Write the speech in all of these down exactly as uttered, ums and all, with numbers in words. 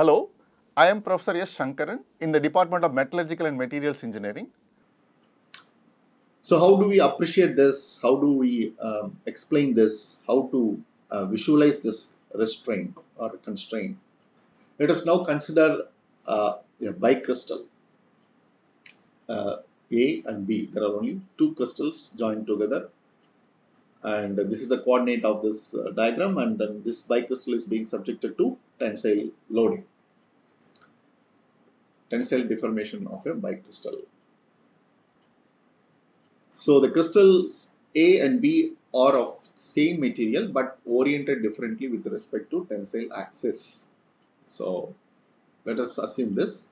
Hello, I am Professor S. Shankaran in the Department of Metallurgical and Materials Engineering. So how do we appreciate this? How do we um, explain this? How to uh, visualize this restraint or constraint? Let us now consider uh, a bicrystal, uh, A and B. There are only two crystals joined together. And this is the coordinate of this uh, diagram, and then this bicrystal is being subjected to tensile loading, tensile deformation of a bicrystal. So the crystals A and B are of same material but oriented differently with respect to tensile axis. So let us assume this.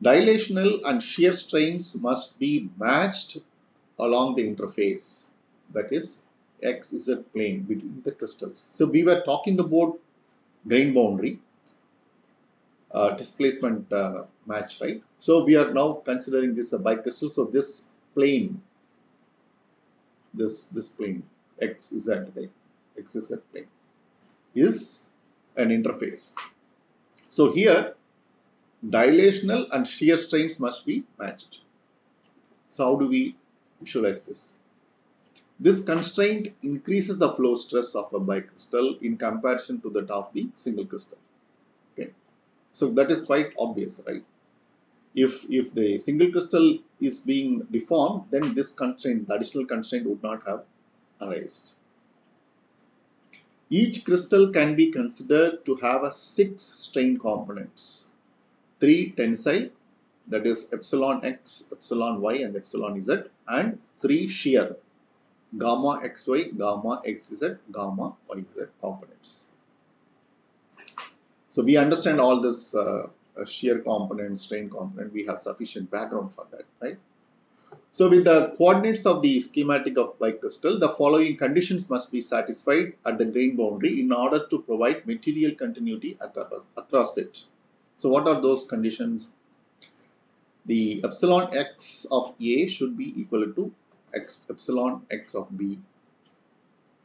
Dilational and shear strains must be matched along the interface, that is X Z plane between the crystals. So we were talking about grain boundary uh, displacement uh, match, right? So we are now considering this a bicrystal. So this plane, this this plane X Z, right? X Z plane is an interface. So here dilational and shear strains must be matched. So how do we visualize this? This constraint increases the flow stress of a bicrystal in comparison to that of the single crystal. Okay, so that is quite obvious, right? If if the single crystal is being deformed, then this constraint, the additional constraint, would not have arisen. Each crystal can be considered to have a six strain components, three tensile, that is epsilon x, epsilon y, and epsilon z, and three shear, gamma xy, gamma xz, gamma yz components. So we understand all this uh, shear component, strain component. We have sufficient background for that, right? So with the coordinates of the schematic of bicrystal, the following conditions must be satisfied at the grain boundary in order to provide material continuity across it. So what are those conditions? The epsilon x of A should be equal to x, epsilon x of B.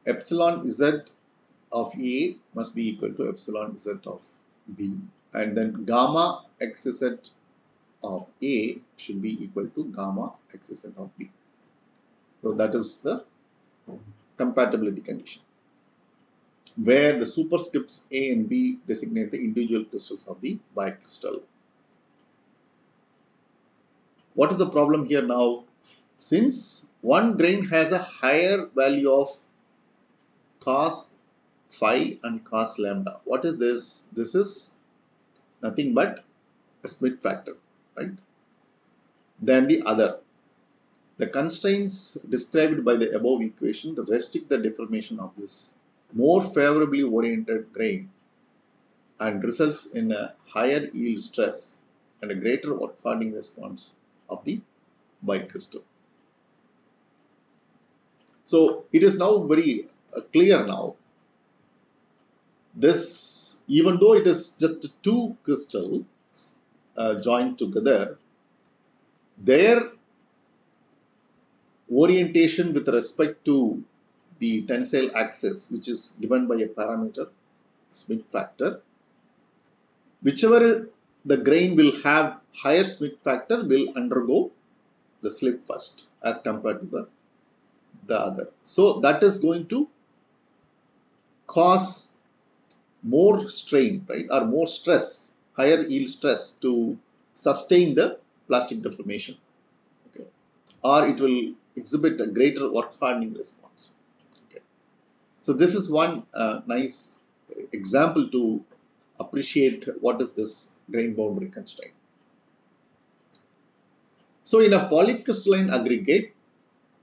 Epsilon z of A must be equal to epsilon z of B. And then gamma xz of A should be equal to gamma xz of B. So that is the compatibility condition, where the superscripts A and B designate the individual crystals of the bicrystal. What is the problem here now? Since one grain has a higher value of cos phi and cos lambda, what is this? This is nothing but a Schmid factor, right? Than the other. The constraints described by the above equation restrict the deformation of this more favorably oriented grain and results in a higher yield stress and a greater work hardening response of the bicrystal. So it is now very uh, clear now. This, even though it is just two crystals uh, joined together, their orientation with respect to the tensile axis, which is given by a parameter, Schmid factor, whichever the grain will have higher Schmid factor will undergo the slip first as compared to the, the other. So that is going to cause more strain, right, or more stress, higher yield stress to sustain the plastic deformation. Okay. Or it will exhibit a greater work hardening response. Okay. So this is one uh, nice example to appreciate what is this grain boundary constraint. So in a polycrystalline aggregate,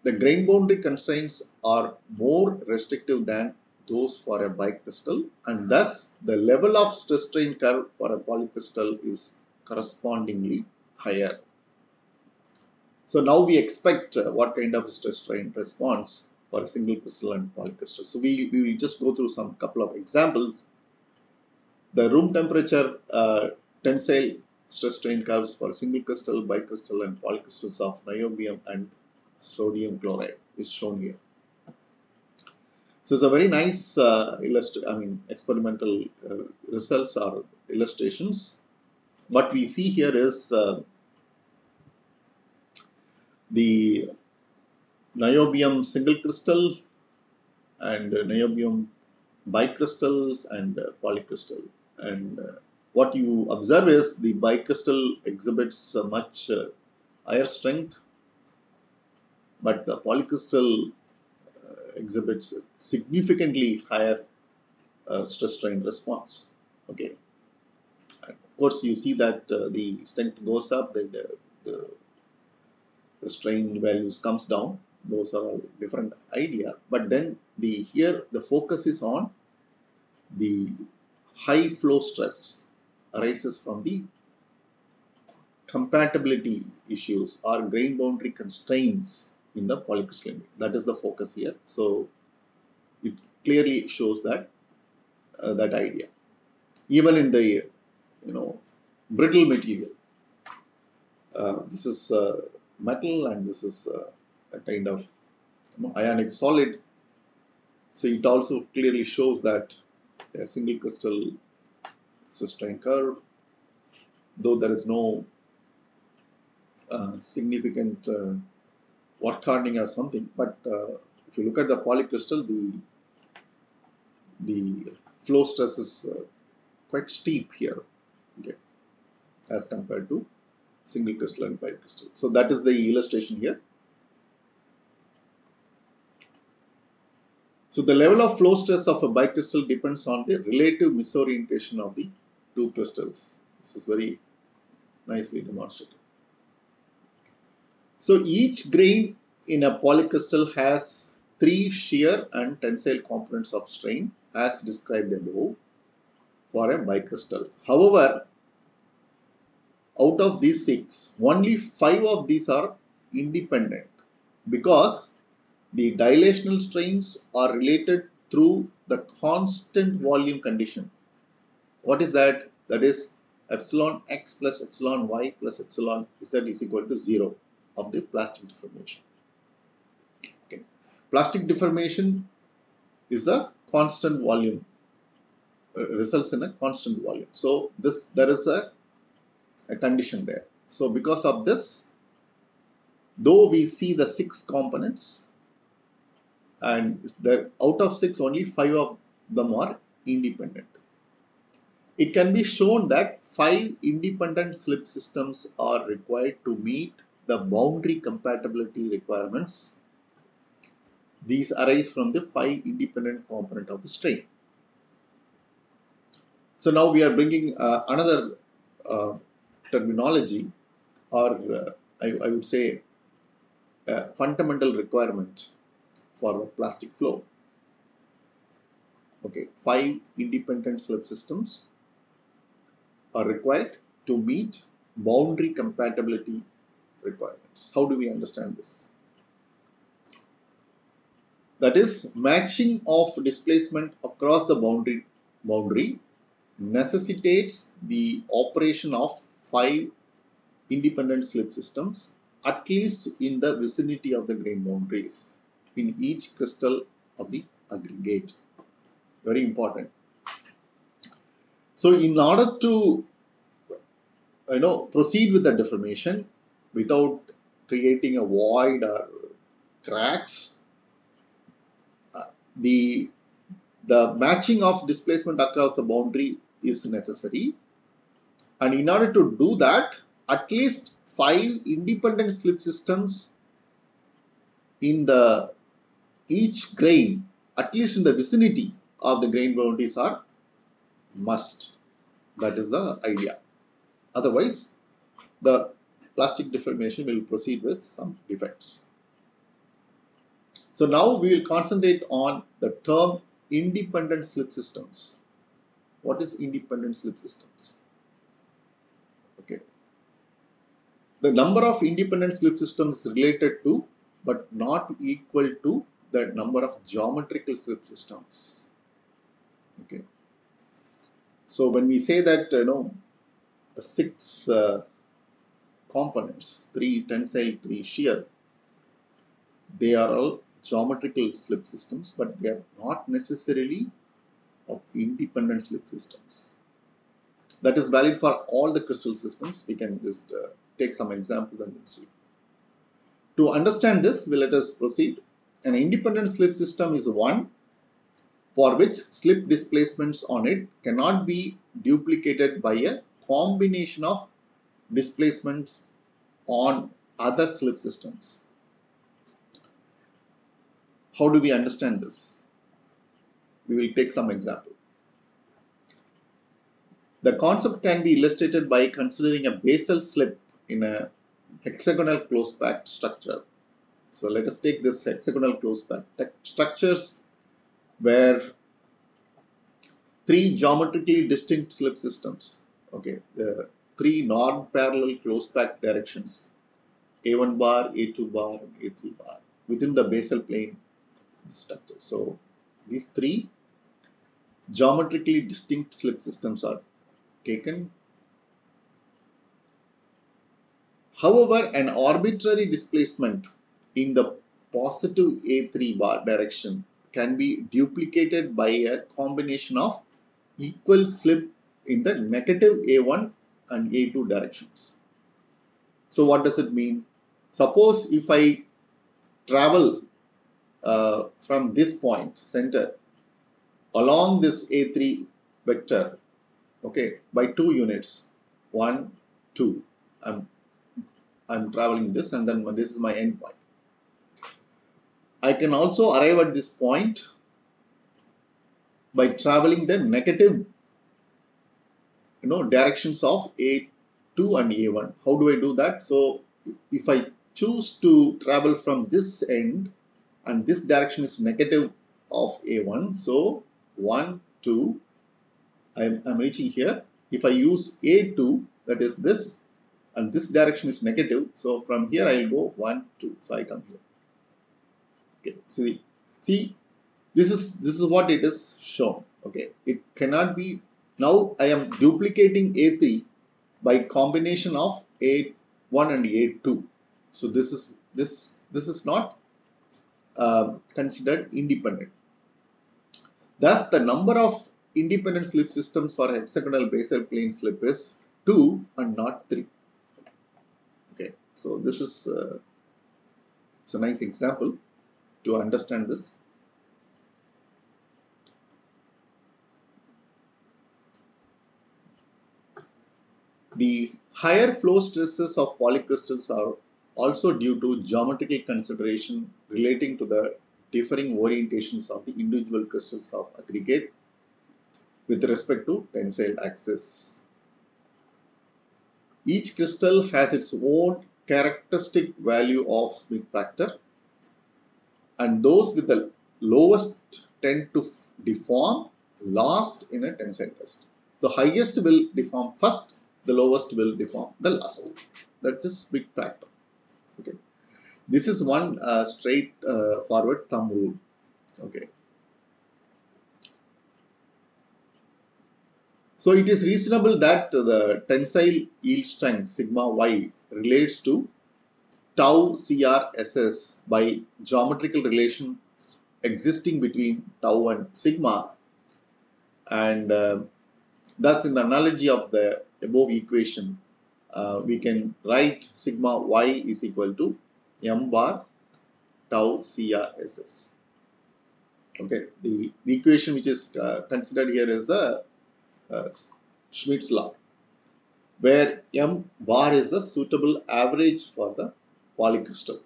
the grain boundary constraints are more restrictive than those for a bicrystal, and thus the level of stress strain curve for a polycrystal is correspondingly higher. So now we expect uh, what kind of stress strain response for a single crystal and polycrystal. So we, we will just go through some couple of examples. The room temperature uh, tensile stress strain curves for single crystal, bicrystal, and polycrystals of niobium and sodium chloride is shown here. So it's a very nice uh, illustration. I mean, experimental uh, results or illustrations. What we see here is uh, the niobium single crystal and niobium bicrystals and uh, polycrystal. And uh, what you observe is the bicrystal exhibits uh, much uh, higher strength, but the polycrystal uh, exhibits significantly higher uh, stress strain response. Okay. And of course, you see that uh, the strength goes up, then the, the, the strain values comes down. Those are all different idea, but then the here the focus is on the high flow stress arises from the compatibility issues or grain boundary constraints in the polycrystalline. That is the focus here. So it clearly shows that uh, that idea, even in the you know brittle material. Uh, this is uh, metal, and this is uh, a kind of ionic solid. So it also clearly shows that a single crystal stress strain curve, though there is no uh, significant uh, work hardening or something, but uh, if you look at the polycrystal, the the flow stress is uh, quite steep here, okay, as compared to single crystal and bicrystal. So that is the illustration here. So the level of flow stress of a bicrystal depends on the relative misorientation of the two crystals. This is very nicely demonstrated. So each grain in a polycrystal has three shear and tensile components of strain as described above for a bicrystal. However, out of these six, only five of these are independent because the dilational strains are related through the constant volume condition. What is that? That is epsilon x plus epsilon y plus epsilon z is equal to zero of the plastic deformation. Okay. Plastic deformation is a constant volume, uh, results in a constant volume. So this there is a, a condition there. So because of this, though we see the six components, and there, out of six, only five of them are independent. It can be shown that five independent slip systems are required to meet the boundary compatibility requirements. These arise from the five independent component of the strain. So now we are bringing uh, another uh, terminology, or uh, I, I would say a fundamental requirement for the plastic flow. Okay, five independent slip systems are required to meet boundary compatibility requirements. How do we understand this? That is, matching of displacement across the boundary boundary necessitates the operation of five independent slip systems, at least in the vicinity of the grain boundaries in each crystal of the aggregate. Very important. So in order to you know proceed with the deformation without creating a void or cracks, uh, the the matching of displacement across the boundary is necessary, and in order to do that, at least five independent slip systems in the each grain, at least in the vicinity of the grain boundaries, are must. That is the idea. Otherwise, the plastic deformation will proceed with some defects. So now we will concentrate on the term independent slip systems. What is independent slip systems? Okay. The number of independent slip systems related to but not equal to the number of geometrical slip systems. Okay. So when we say that you know the six uh, components, three tensile, three shear, they are all geometrical slip systems, but they are not necessarily of independent slip systems. That is valid for all the crystal systems. We can just uh, take some examples and we'll see. To understand this, well, let us proceed. An independent slip system is one for which slip displacements on it cannot be duplicated by a combination of displacements on other slip systems. How do we understand this? We will take some example. The concept can be illustrated by considering a basal slip in a hexagonal closed packed structure. So let us take this hexagonal closed packed structures where three geometrically distinct slip systems, okay, the three non-parallel closed packed directions, A one bar, A two bar, and A three bar within the basal plane structure. So these three geometrically distinct slip systems are taken. However, an arbitrary displacement in the positive A three bar direction can be duplicated by a combination of equal slip in the negative A one and A two directions. So what does it mean? Suppose if I travel uh, from this point center along this A three vector, okay, by two units, one, two. I'm I'm traveling this, and then this is my end point. I can also arrive at this point by traveling the negative, you know, directions of A two and A one. How do I do that? So if I choose to travel from this end and this direction is negative of A one, so one, two, I'm, I'm reaching here. If I use A two, that is this, and this direction is negative, so from here I will go one, two, so I come here. Okay, see, see, this is this is what it is shown. Okay, it cannot be. Now I am duplicating A three by combination of A one and A two. So this is this this is not uh, considered independent. Thus, the number of independent slip systems for hexagonal basal plane slip is two and not three. Okay, so this is uh, it's a nice example to understand this. The higher flow stresses of polycrystals are also due to geometrical consideration relating to the differing orientations of the individual crystals of aggregate with respect to tensile axis. Each crystal has its own characteristic value of Schmid factor, and those with the lowest tend to deform last in a tensile test. The highest will deform first, the lowest will deform the last. That is Schmid factor. Okay, this is one uh, straight uh, forward thumb rule. Okay, so it is reasonable that the tensile yield strength sigma y relates to tau C R S S by geometrical relations existing between tau and sigma, and uh, thus in the analogy of the above equation, uh, we can write sigma y is equal to m bar tau C R S S. Okay, the, the equation which is uh, considered here is the uh, Schmid's law, where m bar is a suitable average for the polycrystal.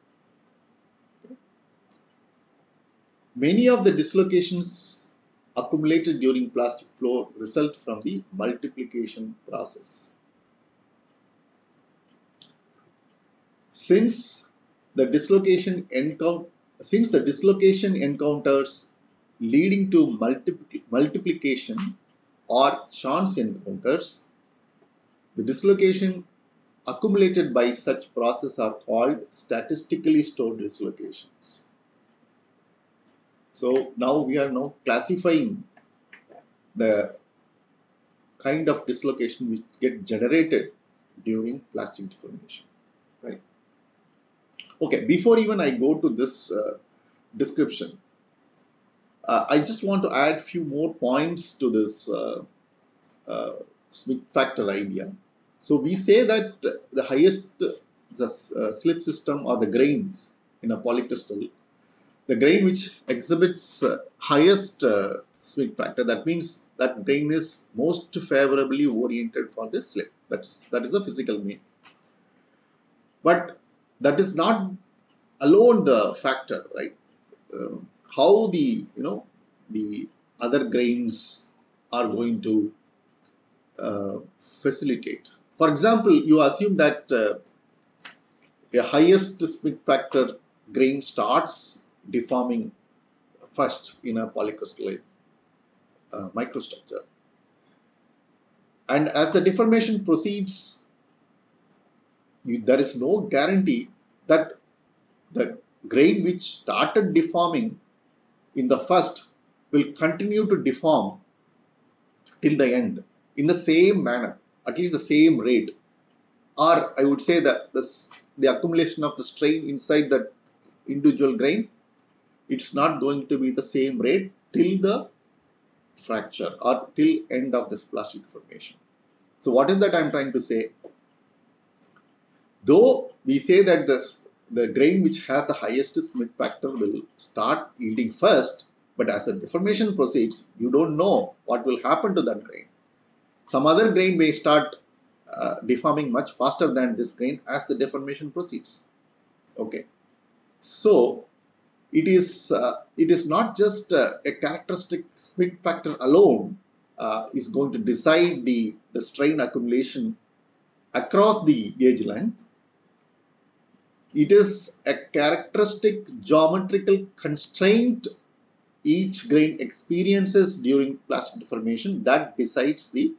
Okay. Many of the dislocations accumulated during plastic flow result from the multiplication process. Since the dislocation encounter, since the dislocation encounters leading to multipl multiplication or chance encounters, the dislocation accumulated by such process are called statistically stored dislocations. So now we are now classifying the kind of dislocation which get generated during plastic deformation, right? Okay, before even I go to this uh, description. Uh, I just want to add few more points to this uh, uh, Schmid factor idea. So we say that the highest the, uh, slip system or the grains in a polycrystal, the grain which exhibits uh, highest uh, Schmid factor, that means that grain is most favorably oriented for this slip. That's, that is a physical mean. But that is not alone the factor, right? Uh, how the, you know, the other grains are going to uh, facilitate. For example, you assume that uh, the highest Schmid factor grain starts deforming first in a polycrystalline uh, microstructure. And as the deformation proceeds, you, there is no guarantee that the grain which started deforming in the first will continue to deform till the end in the same manner, at least the same rate. Or I would say that this, the accumulation of the strain inside that individual grain, it's not going to be the same rate till the fracture or till end of this plastic formation. So what is that I'm trying to say? Though we say that this, the grain which has the highest Schmid factor will start yielding first, but as the deformation proceeds, you don't know what will happen to that grain. Some other grain may start uh, deforming much faster than this grain as the deformation proceeds. Okay, so it is uh, it is not just uh, a characteristic Schmid factor alone uh, is going to decide the the strain accumulation across the gauge length. It is a characteristic geometrical constraint each grain experiences during plastic deformation that decides the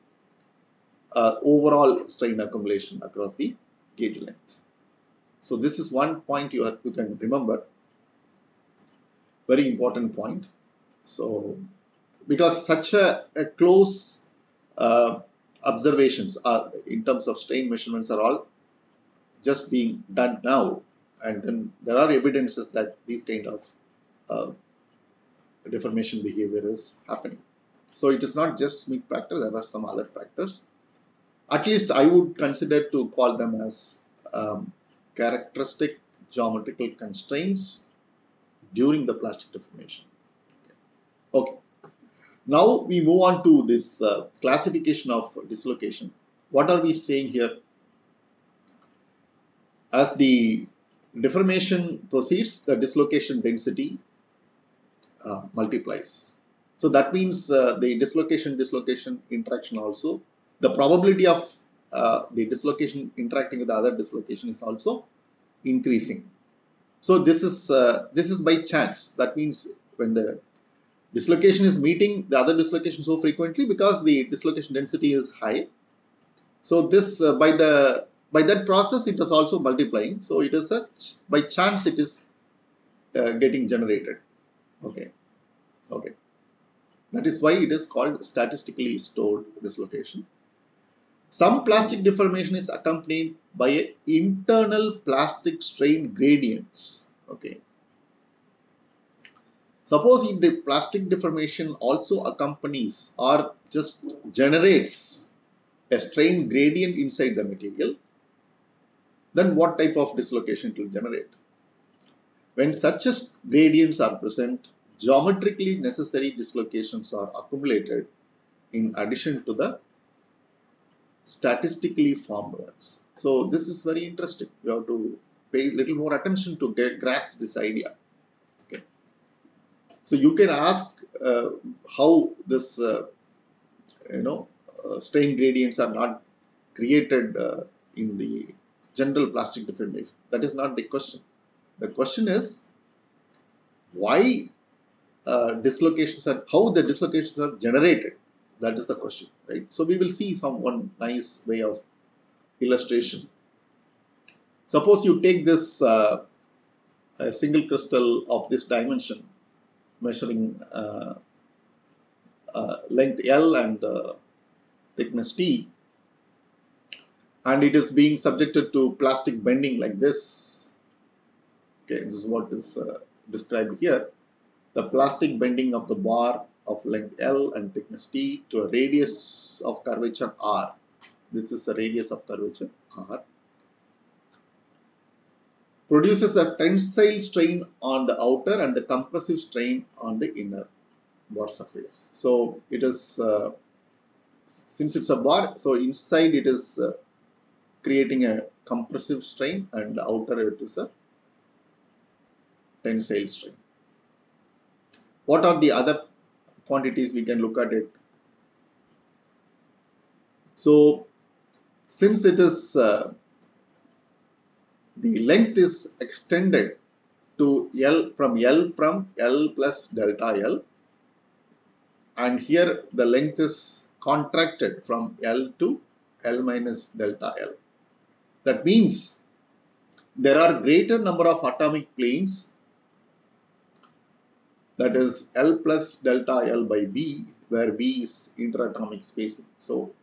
uh, overall strain accumulation across the gauge length. So this is one point you, have, you can remember, very important point. So because such a, a close uh, observations are in terms of strain measurements are all just being done now, and then there are evidences that these kind of uh, deformation behavior is happening. So it is not just Schmid factor, there are some other factors. At least I would consider to call them as um, characteristic geometrical constraints during the plastic deformation. Okay, okay. Now we move on to this uh, classification of dislocation. What are we saying here? As the deformation proceeds, the dislocation density uh, multiplies. So that means uh, the dislocation-dislocation interaction also, the probability of uh, the dislocation interacting with the other dislocation is also increasing. So this is uh, this is by chance. That means when the dislocation is meeting the other dislocation so frequently, because the dislocation density is high. So this uh, by the By that process, it is also multiplying. So it is such by chance it is uh, getting generated. Okay, okay. That is why it is called statistically stored dislocation. Some plastic deformation is accompanied by an internal plastic strain gradients. Okay. Suppose if the plastic deformation also accompanies or just generates a strain gradient inside the material, then what type of dislocation it will generate? When such as gradients are present, geometrically necessary dislocations are accumulated in addition to the statistically formed ones. So this is very interesting. You have to pay a little more attention to get, grasp this idea. Okay. So you can ask uh, how this, uh, you know, uh, strain gradients are not created uh, in the general plastic deformation. That is not the question. The question is why uh, dislocations are, how the dislocations are generated. That is the question, right? So we will see some one nice way of illustration. Suppose you take this uh, a single crystal of this dimension measuring uh, uh, length L and the uh, thickness T, and it is being subjected to plastic bending like this. Okay, this is what is uh, described here, the plastic bending of the bar of length L and thickness T to a radius of curvature R. This is the radius of curvature R. Produces a tensile strain on the outer and the compressive strain on the inner bar surface. So it is, uh, since it's a bar, so inside it is uh, creating a compressive strain and outer it is a tensile strain. What are the other quantities we can look at it? So since it is uh, the length is extended to L from L from L plus delta L, and here the length is contracted from L to L minus delta L. That means there are greater number of atomic planes, that is L plus delta L by B, where B is interatomic spacing. So,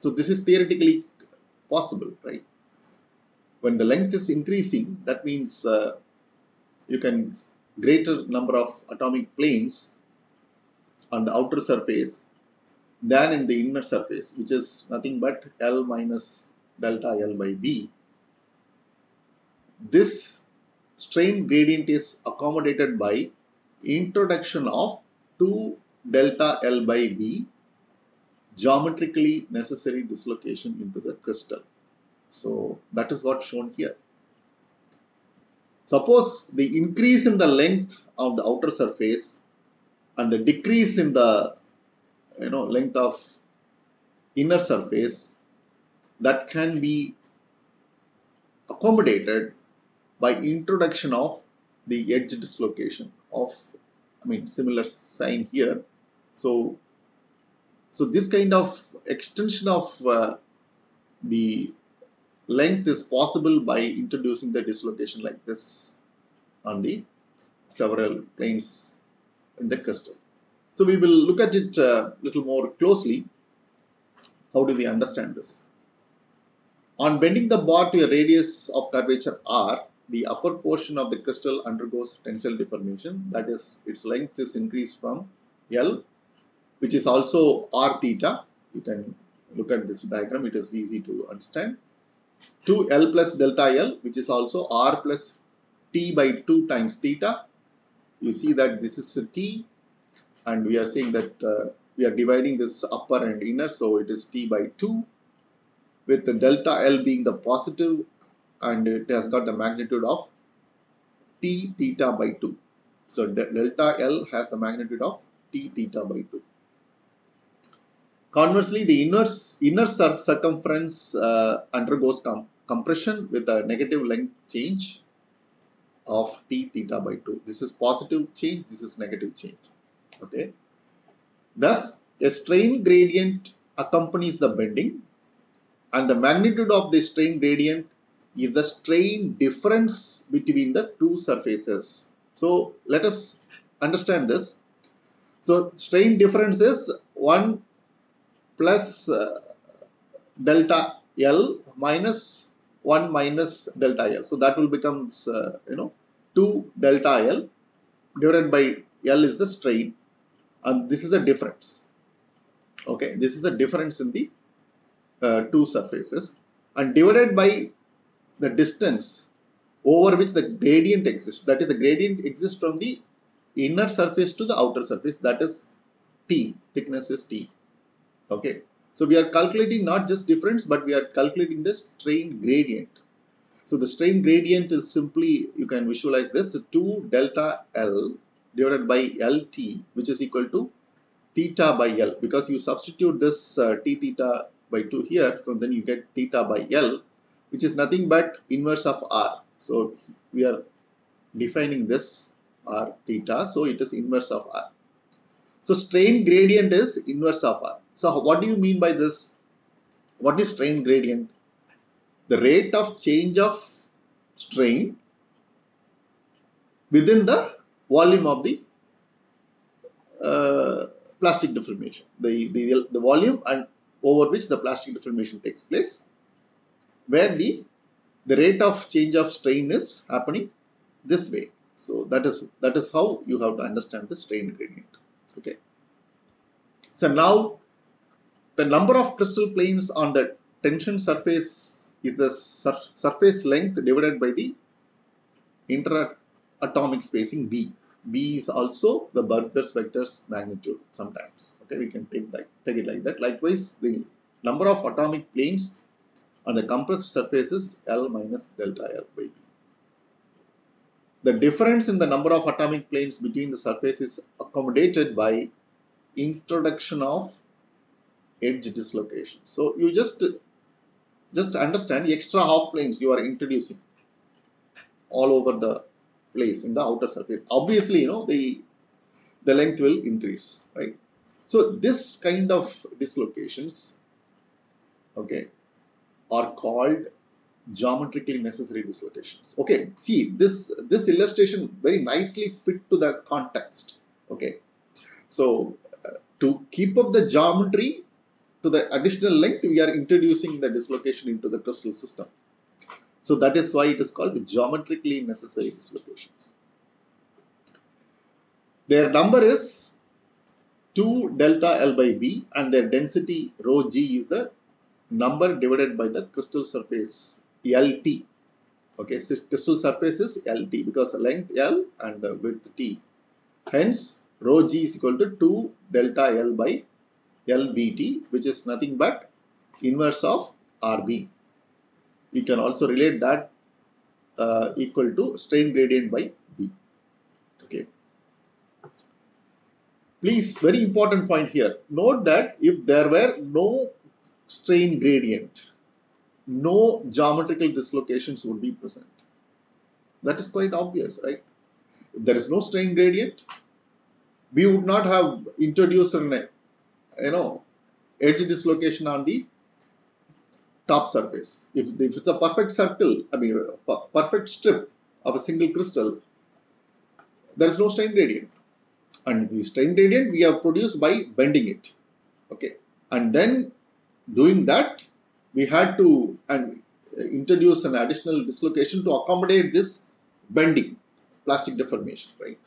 so this is theoretically possible, right? When the length is increasing, that means uh, you can greater number of atomic planes on the outer surface than in the inner surface, which is nothing but L minus delta L by B. This strain gradient is accommodated by introduction of two delta L by B geometrically necessary dislocation into the crystal. So that is what shown here. Suppose the increase in the length of the outer surface and the decrease in the you know length of inner surface, that can be accommodated by introduction of the edge dislocation of, I mean, similar sign here. So, so this kind of extension of uh, the length is possible by introducing the dislocation like this on the several planes in the crystal. So we will look at it a uh, little more closely. How do we understand this? On bending the bar to a radius of curvature R, the upper portion of the crystal undergoes tensile deformation. That is, its length is increased from L, which is also R theta. You can look at this diagram, it is easy to understand. To L plus delta L, which is also R plus T by two times theta. You see that this is a T, and we are saying that uh, we are dividing this upper and inner, so it is T by two, with the delta L being the positive, and it has got the magnitude of T theta by two. So delta L has the magnitude of T theta by two. Conversely, the inner, inner circumference uh, undergoes com compression with a negative length change of T theta by two. This is positive change, this is negative change. Okay. Thus, a strain gradient accompanies the bending, and the magnitude of the strain gradient is the strain difference between the two surfaces. So let us understand this. So strain difference is one plus uh, delta L minus one minus delta L. So that will become uh, you know two delta L divided by L is the strain, and this is the difference. Okay, this is the difference in the uh, two surfaces, and divided by the distance over which the gradient exists. That is, the gradient exists from the inner surface to the outer surface. That is T. Thickness is T. Okay. So we are calculating not just difference, but we are calculating the strain gradient. So the strain gradient is simply, you can visualize this, two delta L divided by L T, which is equal to theta by L. Because you substitute this uh, T theta by two here, so then you get theta by L, which is nothing but inverse of R. So we are defining this R theta, so it is inverse of R. So strain gradient is inverse of R. So what do you mean by this? What is strain gradient? The rate of change of strain within the volume of the uh, plastic deformation, the, the, the volume and over which the plastic deformation takes place, where the, the rate of change of strain is happening this way. So that is that is how you have to understand the strain gradient. Okay. So now the number of crystal planes on the tension surface is the sur surface length divided by the interatomic spacing b. B is also the Burgers vector's magnitude sometimes. Okay, we can take like take it like that. Likewise, the number of atomic planes on the compressed surface is L minus delta L by B. The difference in the number of atomic planes between the surface is accommodated by introduction of edge dislocation. So you just just understand the extra half planes you are introducing all over the place in the outer surface. Obviously, you know, the the length will increase, right? So this kind of dislocations, okay, are called geometrically necessary dislocations. Okay, see this this illustration very nicely fit to the context. Okay, so uh, to keep up the geometry to the additional length, we are introducing the dislocation into the crystal system. So that is why it is called geometrically necessary dislocations. Their number is two delta L by B, and their density rho G is the number divided by the crystal surface L T. Okay, so crystal surface is L T because the length L and the width T. Hence, rho G is equal to two delta L by L B T, which is nothing but inverse of R B. We can also relate that uh, equal to strain gradient by B. Okay. Please, very important point here. Note that if there were no strain gradient, no geometrical dislocations would be present. That is quite obvious, right? If there is no strain gradient, we would not have introduced an, you know, edge dislocation on the top surface. If, if it's a perfect circle, I mean a perfect strip of a single crystal, there is no strain gradient. And the strain gradient we have produced by bending it. Okay. And then doing that, we had to and introduce an additional dislocation to accommodate this bending, plastic deformation, right?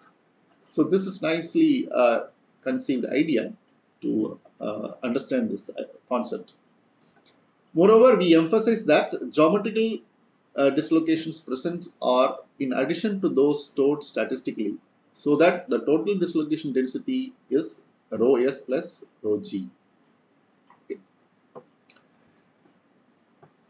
So this is nicely uh, conceived idea to uh, understand this concept. Moreover, we emphasize that geometrical uh, dislocations present are in addition to those stored statistically, so that the total dislocation density is rho S plus rho G. Okay.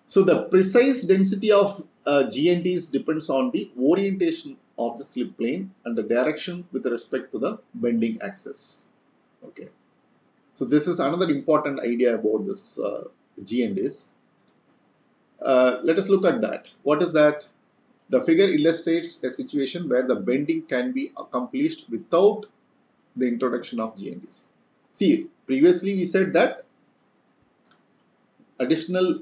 So the precise density of uh, G N Ts depends on the orientation of the slip plane and the direction with respect to the bending axis. Okay. So this is another important idea about this uh, G N Ts. Uh, let us look at that. What is that? The figure illustrates a situation where the bending can be accomplished without the introduction of G N Ts. See, previously we said that additional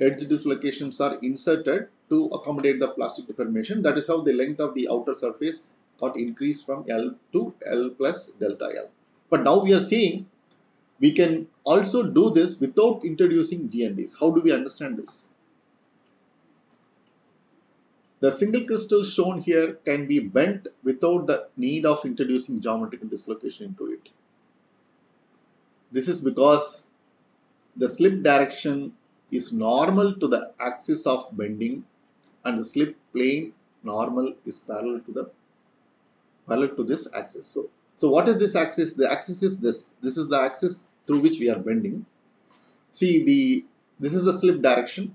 edge dislocations are inserted to accommodate the plastic deformation. That is how the length of the outer surface got increased from L to L plus delta L. But now we are seeing we can also do this without introducing G N Ts. How do we understand this? The single crystal shown here can be bent without the need of introducing geometrical dislocation into it. This is because the slip direction is normal to the axis of bending, and the slip plane normal is parallel to the parallel to this axis. So, so what is this axis? The axis is this. This is the axis through which we are bending. See, the this is the slip direction,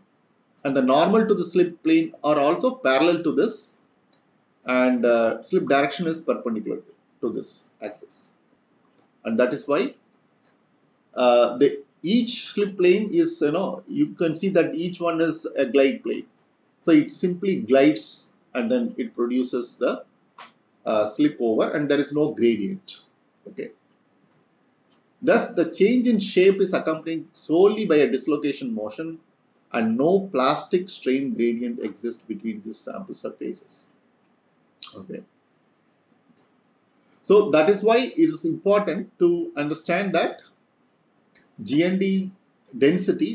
and the normal to the slip plane are also parallel to this, and uh, slip direction is perpendicular to this axis, and that is why uh, the each slip plane is, you know, you can see that each one is a glide plane. So it simply glides, and then it produces the Uh, slip over, and there is no gradient. Okay. Thus, the change in shape is accompanied solely by a dislocation motion, and no plastic strain gradient exists between these sample surfaces. Okay. So that is why it is important to understand that G N D density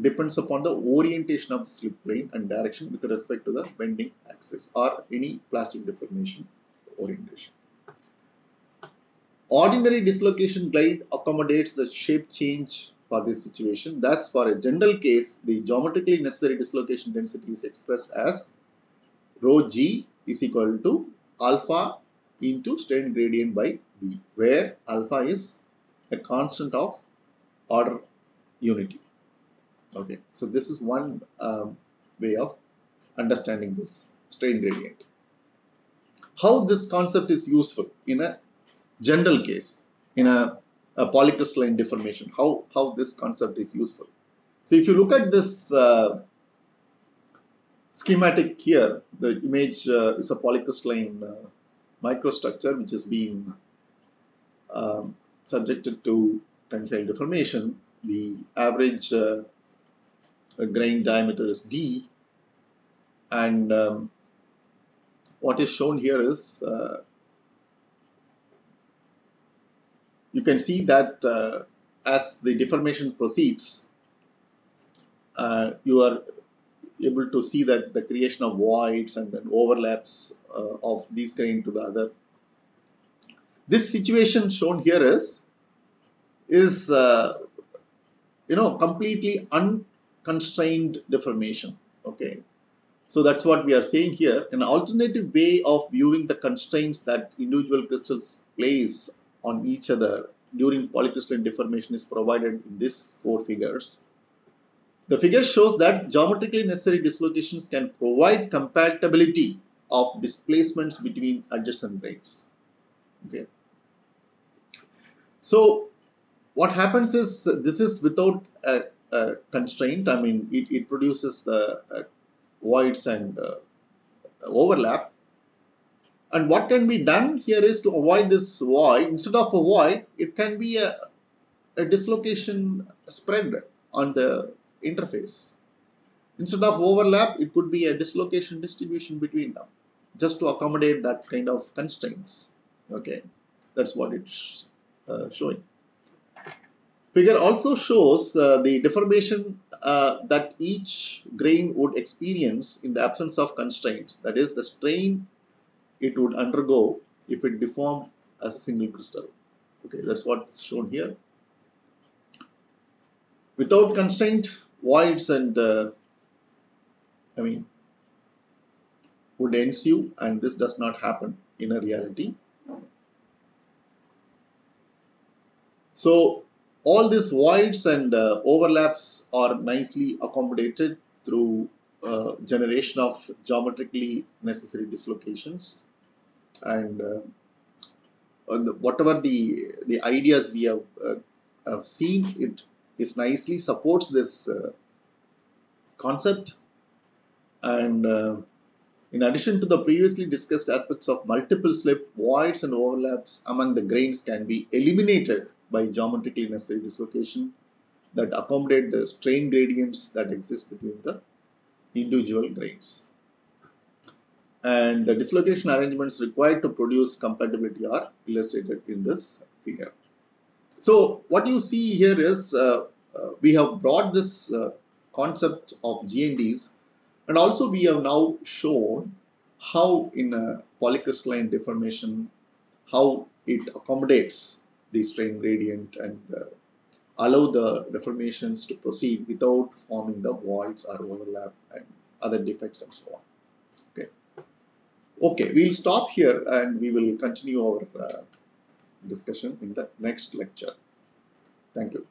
depends upon the orientation of the slip plane and direction with respect to the bending axis or any plastic deformation orientation. Ordinary dislocation glide accommodates the shape change for this situation. Thus, for a general case, the geometrically necessary dislocation density is expressed as rho g is equal to alpha into strain gradient by b, where alpha is a constant of order unity. Okay, so this is one um, way of understanding this strain gradient. How this concept is useful in a general case, in a, a polycrystalline deformation, how, how this concept is useful. So if you look at this uh, schematic here, the image uh, is a polycrystalline uh, microstructure which is being um, subjected to tensile deformation. The average uh, grain diameter is d, and um, what is shown here is uh, you can see that uh, as the deformation proceeds, uh, you are able to see that the creation of voids and then overlaps uh, of these grain to the other. This situation shown here is is uh, you know completely unconstrained deformation. Okay, so that's what we are saying here. An alternative way of viewing the constraints that individual crystals place on each other during polycrystalline deformation is provided in these four figures. The figure shows that geometrically necessary dislocations can provide compatibility of displacements between adjacent grains. Okay. So what happens is, this is without a, a constraint. I mean, it, it produces the uh, voids and uh, overlap. And what can be done here is to avoid this void. Instead of a void, it can be a, a dislocation spread on the interface. Instead of overlap, it could be a dislocation distribution between them, just to accommodate that kind of constraints. Okay, that's what it's uh, showing. Figure also shows uh, the deformation uh, that each grain would experience in the absence of constraints, that is the strain it would undergo if it deformed as a single crystal. Okay, that's what's shown here. Without constraint, voids and uh, I mean would ensue, and this does not happen in a reality. So all these voids and uh, overlaps are nicely accommodated through uh, generation of geometrically necessary dislocations, and uh, on the, whatever the the ideas we have, uh, have seen, it is nicely supports this uh, concept. And uh, in addition to the previously discussed aspects of multiple slip, voids and overlaps among the grains can be eliminated by geometrically necessary dislocation that accommodate the strain gradients that exist between the individual grains. And the dislocation arrangements required to produce compatibility are illustrated in this figure. So what you see here is uh, uh, we have brought this uh, concept of G N Ds, and also we have now shown how in a polycrystalline deformation, how it accomodates the strain gradient and uh, allow the deformations to proceed without forming the voids or overlap and other defects and so on. Okay, okay, we'll stop here and we will continue our uh, discussion in the next lecture. Thank you.